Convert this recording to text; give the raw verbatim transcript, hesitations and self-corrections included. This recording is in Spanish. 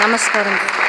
Namaskaram.